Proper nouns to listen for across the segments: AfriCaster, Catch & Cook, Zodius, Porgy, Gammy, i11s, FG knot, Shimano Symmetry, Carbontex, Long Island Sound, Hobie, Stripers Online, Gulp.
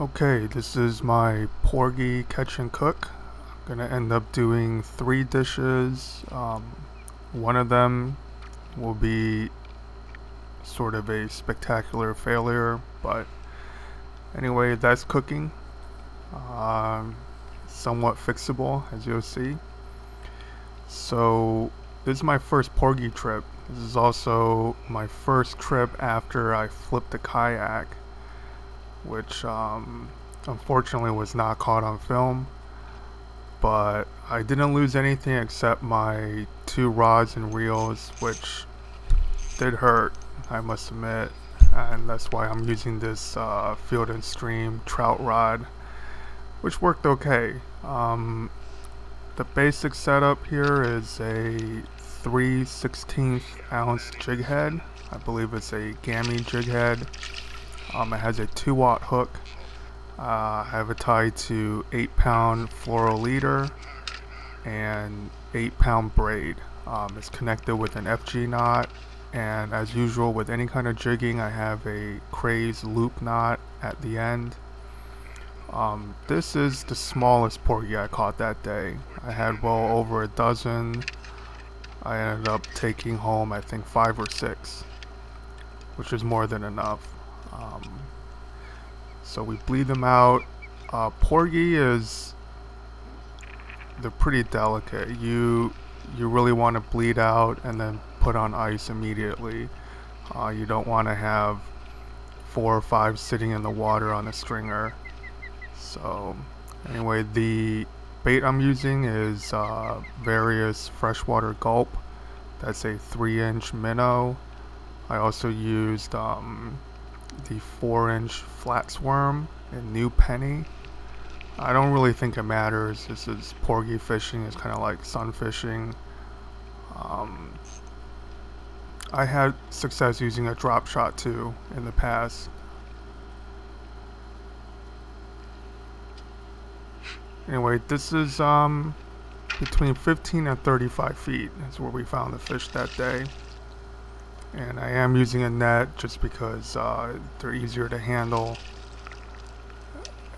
Okay, this is my Porgy catch and cook. I'm gonna end up doing 3 dishes. One of them will be sort of a spectacular failure, but anyway, that's cooking. Somewhat fixable, as you'll see. So this is my first Porgy trip. This is also my first trip after I flipped the kayak, which unfortunately was not caught on film, but I didn't lose anything except my 2 rods and reels, which did hurt, I must admit, and that's why I'm using this Field and Stream trout rod, which worked okay. The basic setup here is a 3/16 ounce jig head. I believe it's a Gammy jig head. It has a 2-watt hook. I have it tied to 8-pound fluoro leader and 8-pound braid. It's connected with an FG knot, and as usual with any kind of jigging, I have a crazed loop knot at the end. This is the smallest Porgy I caught that day. I had well over a dozen. I ended up taking home I think 5 or 6, which is more than enough. So we bleed them out. Porgy is, they're pretty delicate. You really want to bleed out and then put on ice immediately. You don't want to have 4 or 5 sitting in the water on a stringer. So anyway, the bait I'm using is various freshwater Gulp. That's a 3-inch minnow. I also used the 4-inch flatsworm and new penny. I don't really think it matters. This is Porgy fishing. It's kind of like sun fishing. I had success using a drop shot too in the past. Anyway, this is between 15 and 35 feet. That's where we found the fish that day. And I am using a net just because they're easier to handle.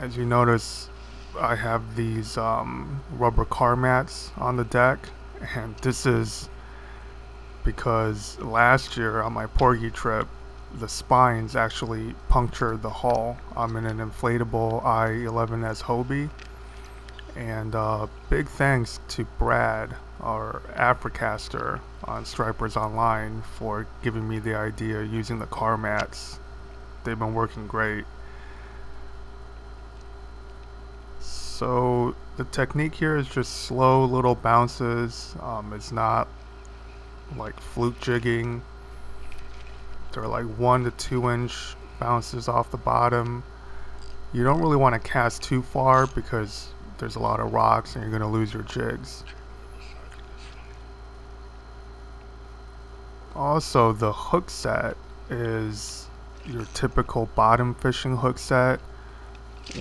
As you notice, I have these rubber car mats on the deck, and this is because last year on my Porgy trip, the spines actually punctured the hull. I'm in an inflatable I-11S Hobie, and big thanks to Brad, our AfriCaster on Stripers Online, for giving me the idea using the car mats. They've been working great. So the technique here is just slow little bounces. It's not like fluke jigging. They're like 1 to 2 inch bounces off the bottom. You don't really want to cast too far because there's a lot of rocks and you're going to lose your jigs. Also, the hook set is your typical bottom fishing hook set,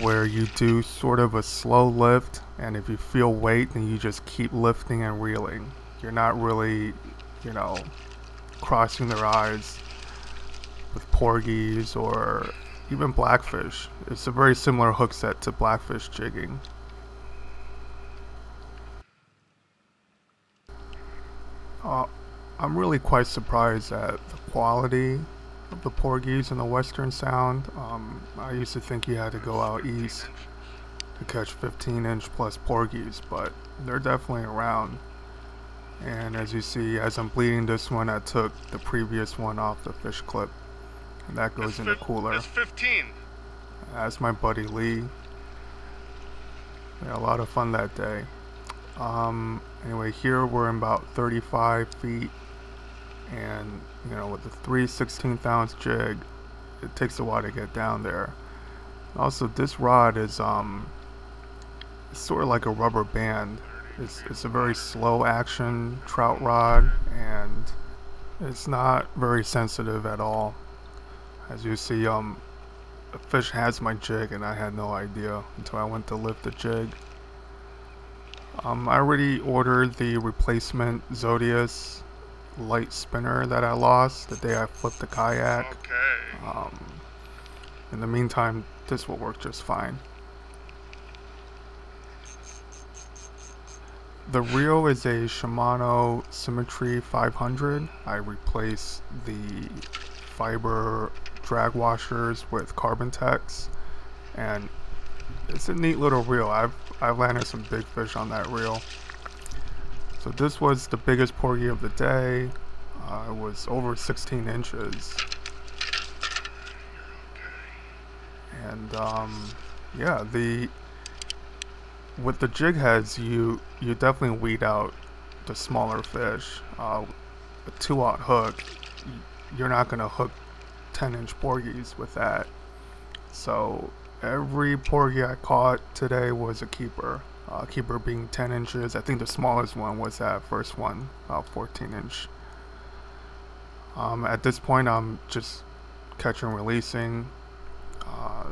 where you do sort of a slow lift, and if you feel weight, then you just keep lifting and reeling. You're not really, you know, crossing their eyes. With porgies or even blackfish, it's a very similar hook set to blackfish jigging. I'm really quite surprised at the quality of the porgies in the Western Sound. I used to think you had to go out east to catch 15-inch plus porgies, but they're definitely around. And as you see, as I'm bleeding this one, I took the previous one off the fish clip, and that goes in the cooler. That's 15. That's my buddy Lee. We had a lot of fun that day. Anyway, here we're in about 35 feet. And you know, with the 3/16 ounce jig, it takes a while to get down there. Also, this rod is sort of like a rubber band. It's a very slow action trout rod, and it's not very sensitive at all. As you see, the fish has my jig, and I had no idea until I went to lift the jig. I already ordered the replacement Zodius light spinner that I lost the day I flipped the kayak. Okay. In the meantime, this will work just fine. The reel is a Shimano Symmetry 500. I replace the fiber drag washers with Carbontex, and it's a neat little reel. I've landed some big fish on that reel. So this was the biggest porgy of the day. It was over 16 inches. And yeah, with the jig heads, you definitely weed out the smaller fish. A 2/0 hook, you're not going to hook 10-inch porgies with that. So every porgy I caught today was a keeper. Keeper being 10 inches. I think the smallest one was that first one, 14 inch. At this point, I'm just catch and releasing.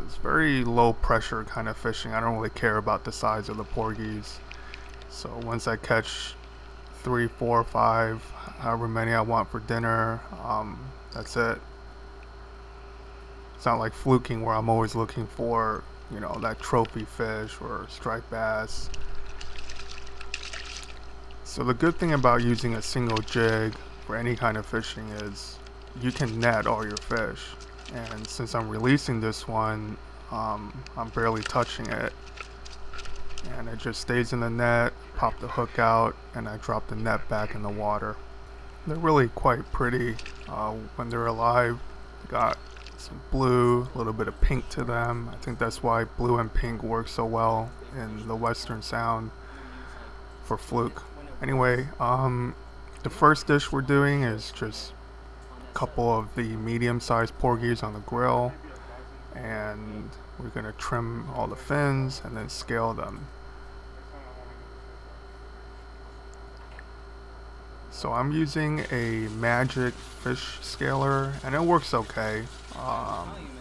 It's very low pressure kind of fishing. I don't really care about the size of the porgies. So once I catch 3, 4, 5, however many I want for dinner, that's it. It's not like fluking where I'm always looking for, you know, that trophy fish or striped bass. So the good thing about using a single jig for any kind of fishing is you can net all your fish. And since I'm releasing this one, I'm barely touching it, and it just stays in the net. Pop the hook out, and I drop the net back in the water. They're really quite pretty when they're alive. Got some blue, a little bit of pink to them. I think that's why blue and pink work so well in the Western Sound for fluke. Anyway, the first dish we're doing is just couple of the medium-sized porgies on the grill, and we're going to trim all the fins and then scale them. So I'm using a Magic fish scaler, and it works okay.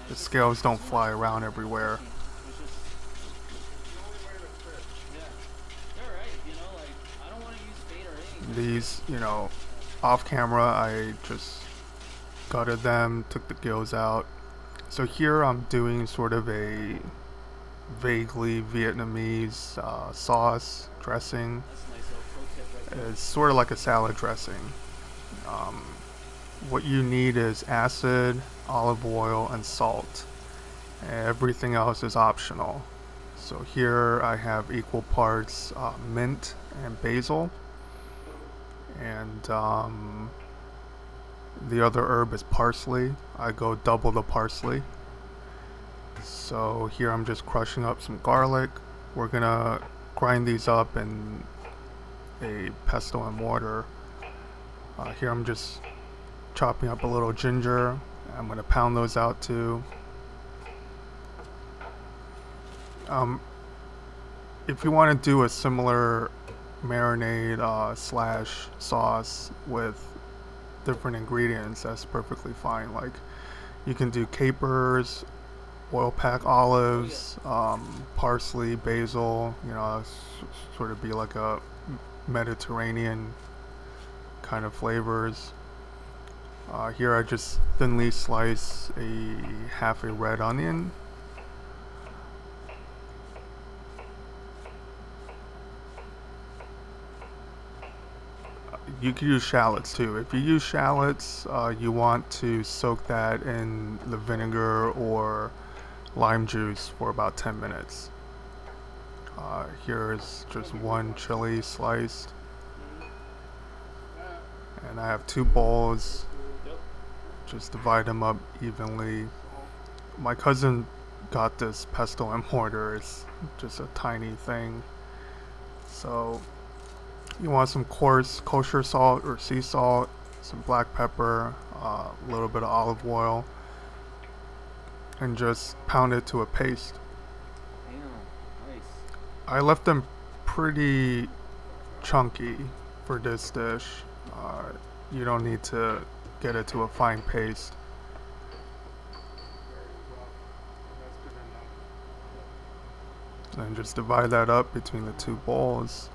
The scales don't fly around everywhere. These, you know, off camera I just gutted them, took the gills out. So here I'm doing sort of a vaguely Vietnamese sauce dressing. It's sort of like a salad dressing. What you need is acid, olive oil, and salt. Everything else is optional. So here I have equal parts mint and basil, and the other herb is parsley. I go double the parsley. So here I'm just crushing up some garlic. We're gonna grind these up in a pestle and mortar. Here I'm just chopping up a little ginger. I'm gonna pound those out too. If you want to do a similar marinade slash sauce with different ingredients, that's perfectly fine. Like, you can do capers, oil pack olives, parsley, basil, you know, sort of be like a Mediterranean kind of flavors. Here I just thinly slice a half a red onion. You can use shallots too. If you use shallots, you want to soak that in the vinegar or lime juice for about 10 minutes. Here's just one chili sliced. And I have 2 bowls. Just divide them up evenly. My cousin got this pestle and mortar. It's just a tiny thing. So you want some coarse kosher salt or sea salt, some black pepper, a little bit of olive oil, and just pound it to a paste. Damn, nice. I left them pretty chunky for this dish. You don't need to get it to a fine paste. And just divide that up between the 2 bowls.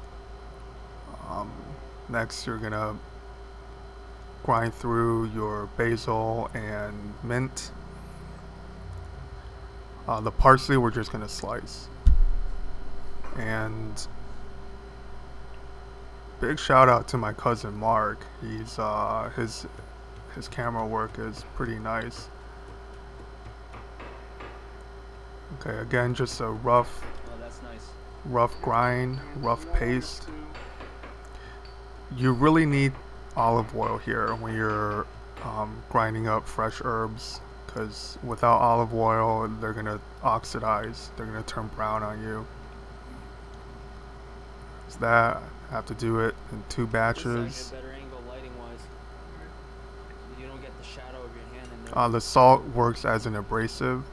Next, you're gonna grind through your basil and mint. The parsley we're just going to slice. And big shout out to my cousin Mark. He's his camera work is pretty nice. Okay, again, just a rough, rough grind, rough paste. You really need olive oil here when you're grinding up fresh herbs, because without olive oil they're gonna oxidize, they're gonna turn brown on you. So that I have to do it in 2 batches. The salt works as an abrasive.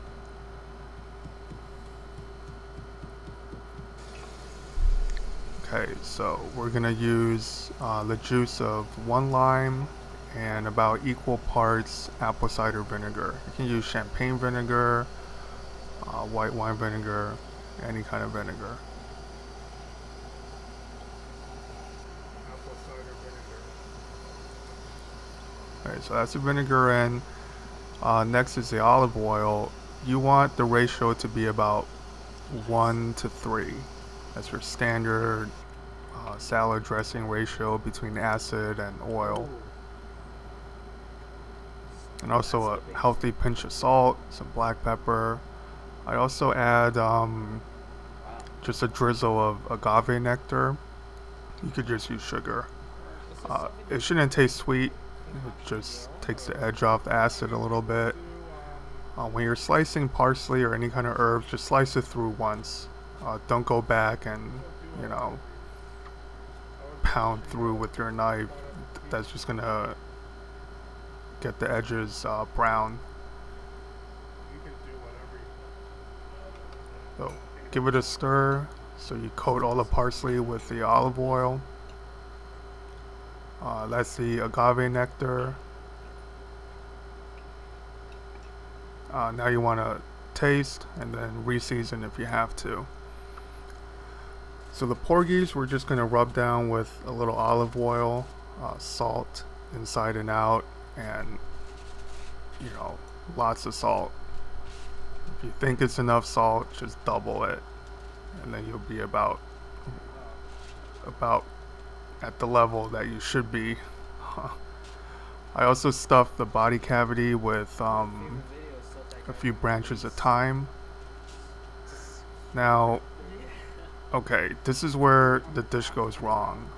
Okay, so we're gonna use the juice of 1 lime and about equal parts apple cider vinegar. You can use champagne vinegar, white wine vinegar, any kind of vinegar. Apple cider vinegar. Alright, so that's the vinegar in. Next is the olive oil. You want the ratio to be about 1 to 3. That's your standard salad dressing ratio between acid and oil. And also a healthy pinch of salt, some black pepper. I also add just a drizzle of agave nectar. You could just use sugar. It shouldn't taste sweet. It just takes the edge off the acid a little bit. When you're slicing parsley or any kind of herbs, just slice it through once. Don't go back and, you know, pound through with your knife. That's just gonna get the edges brown. So give it a stir. So you coat all the parsley with the olive oil. That's the agave nectar. Now you want to taste and then re-season if you have to. So the porgies we're just going to rub down with a little olive oil, salt inside and out, and, you know, lots of salt. If you think it's enough salt, just double it, and then you'll be about at the level that you should be. I also stuffed the body cavity with a few branches of thyme. Now, okay, this is where the dish goes wrong.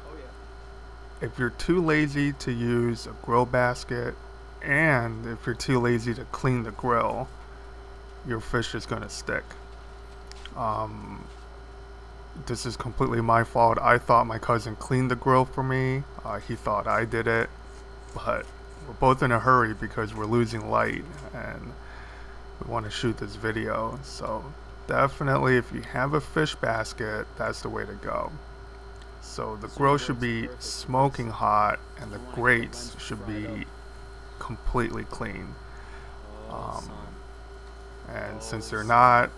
If you're too lazy to use a grill basket, and if you're too lazy to clean the grill, your fish is going to stick. This is completely my fault. I thought my cousin cleaned the grill for me. He thought I did it. But we're both in a hurry because we're losing light and we want to shoot this video. So definitely if you have a fish basket, that's the way to go. So the grill should be smoking hot and the grates should be completely clean. And since they're not,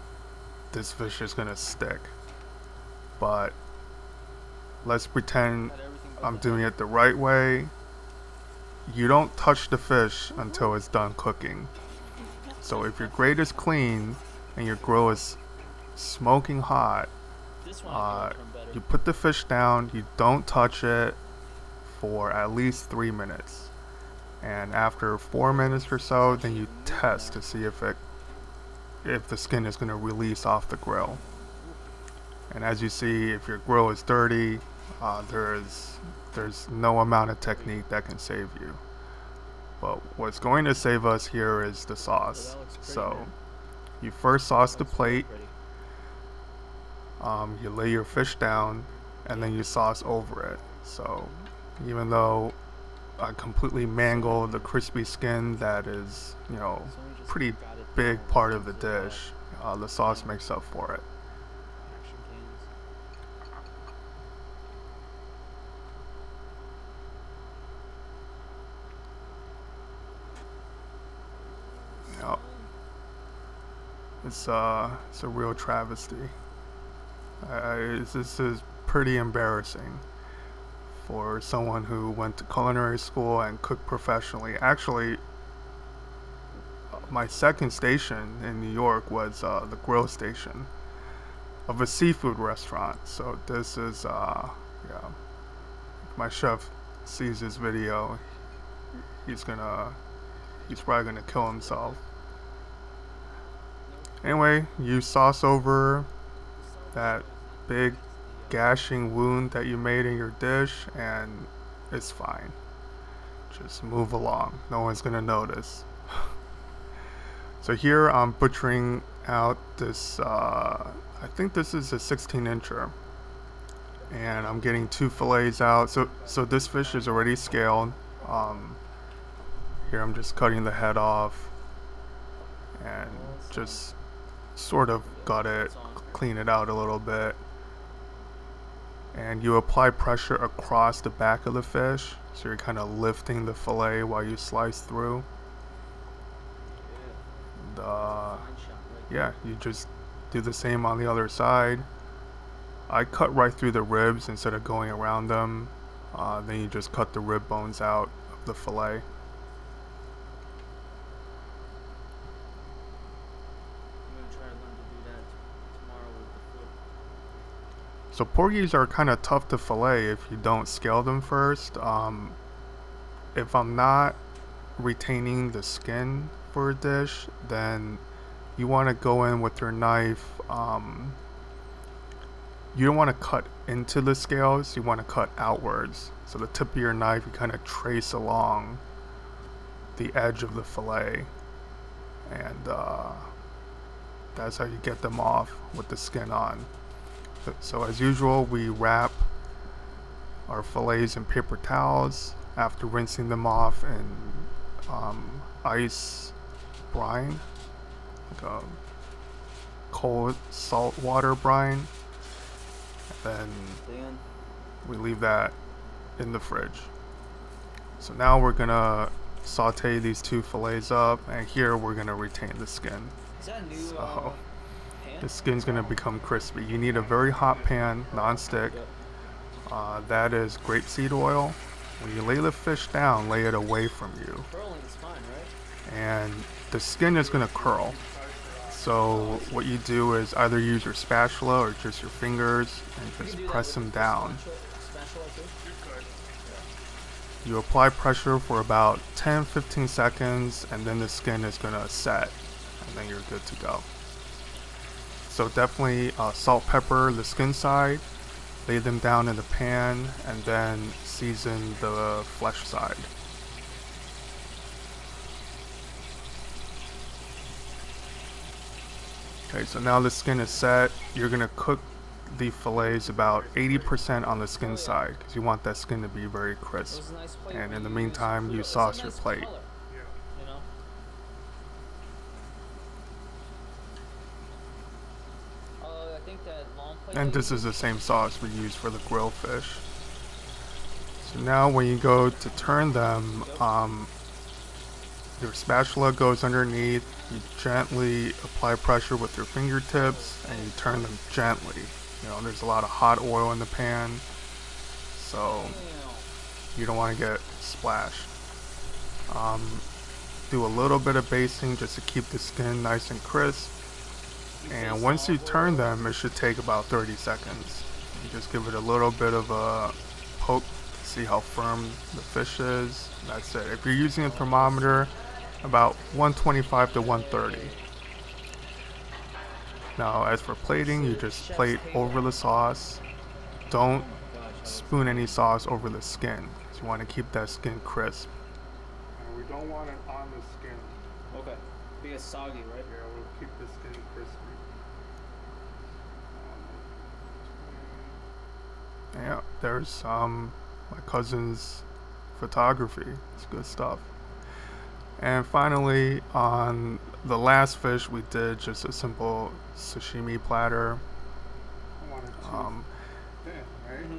this fish is going to stick. But let's pretend I'm doing it the right way. You don't touch the fish until it's done cooking. So if your grate is clean and your grill is smoking hot, you put the fish down, you don't touch it for at least 3 minutes. And after 4 minutes or so, then you test to see if the skin is going to release off the grill. And as you see, if your grill is dirty, there's no amount of technique that can save you. But what's going to save us here is the sauce. So you first sauce the plate. You lay your fish down and then you sauce over it. So even though I completely mangled the crispy skin that is, you know, pretty big part of the dish, the sauce makes up for it. Yep. It's a real travesty. This is pretty embarrassing for someone who went to culinary school and cooked professionally. Actually, my second station in New York was the grill station of a seafood restaurant. So this is, yeah, my chef sees this video, he's probably gonna kill himself. Anyway, you sauce over that big gashing wound that you made in your dish and it's fine. Just move along, no one's gonna notice. So here I'm butchering out this, I think this is a 16-incher, and I'm getting two fillets out. So this fish is already scaled. Here I'm just cutting the head off and just sort of gut it, clean it out a little bit, and you apply pressure across the back of the fish, so you're kind of lifting the fillet while you slice through. And, yeah, you just do the same on the other side. I cut right through the ribs instead of going around them. Then you just cut the rib bones out of the fillet. So porgies are kind of tough to fillet if you don't scale them first. If I'm not retaining the skin for a dish, then you want to go in with your knife. You don't want to cut into the scales, you want to cut outwards. So the tip of your knife, you kind of trace along the edge of the fillet, and that's how you get them off with the skin on. So as usual, we wrap our fillets in paper towels after rinsing them off in ice brine, like a cold salt water brine, and then we leave that in the fridge. So now we're gonna saute these two fillets up, and here we're gonna retain the skin. Is that new? So, the skin's gonna become crispy. You need a very hot pan, non-stick. That is grapeseed oil. When you lay the fish down, lay it away from you. And the skin is gonna curl. So what you do is either use your spatula or just your fingers and just press them down. You apply pressure for about 10-15 seconds, and then the skin is gonna set, and then you're good to go. So definitely salt, pepper, the skin side, lay them down in the pan, and then season the flesh side. Okay, so now the skin is set. You're gonna cook the fillets about 80% on the skin side, because you want that skin to be very crisp. And in the meantime, you sauce your plate. And this is the same sauce we used for the grilled fish. So now when you go to turn them, your spatula goes underneath, you gently apply pressure with your fingertips, and you turn them gently. You know, there's a lot of hot oil in the pan, so you don't want to get splashed. Do a little bit of basting just to keep the skin nice and crisp. And once you turn them, it should take about 30 seconds. You just give it a little bit of a poke to see how firm the fish is. That's it. If you're using a thermometer, about 125 to 130. Now, as for plating, you just plate over the sauce. Don't spoon any sauce over the skin, because you want to keep that skin crisp. And we don't want it on the skin. Okay. Be as soggy, right? Yeah, we'll keep the skin crispy. Yeah, there's my cousin's photography. It's good stuff. And finally, on the last fish, we did just a simple sashimi platter.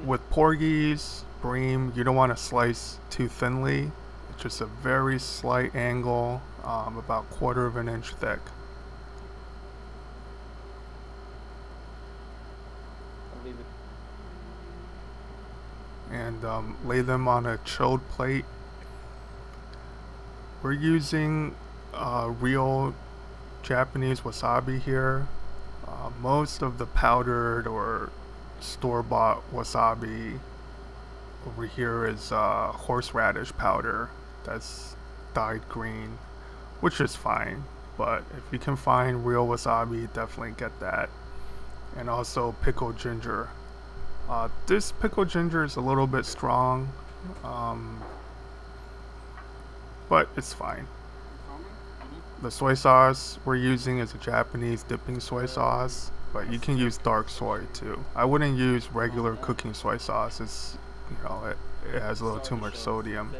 With porgies, bream, you don't want to slice too thinly. It's just a very slight angle, about 1/4 of an inch thick. And lay them on a chilled plate. We're using real Japanese wasabi here. Most of the powdered or store-bought wasabi over here is horseradish powder that's dyed green, which is fine, but if you can find real wasabi, definitely get that. And also pickled ginger. This pickled ginger is a little bit strong, but it's fine. The soy sauce we're using is a Japanese dipping soy sauce, but you can use dark soy too. I wouldn't use regular cooking soy sauce. It's, you know, it has a little too much sodium.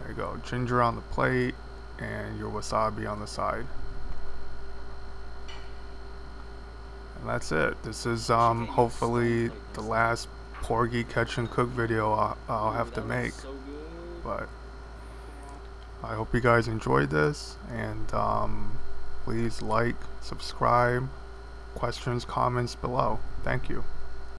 There you go, ginger on the plate and your wasabi on the side. And that's it. This is hopefully the last Porgy catch and cook video I'll have to make, but I hope you guys enjoyed this, and please like, subscribe, questions, comments below. Thank you.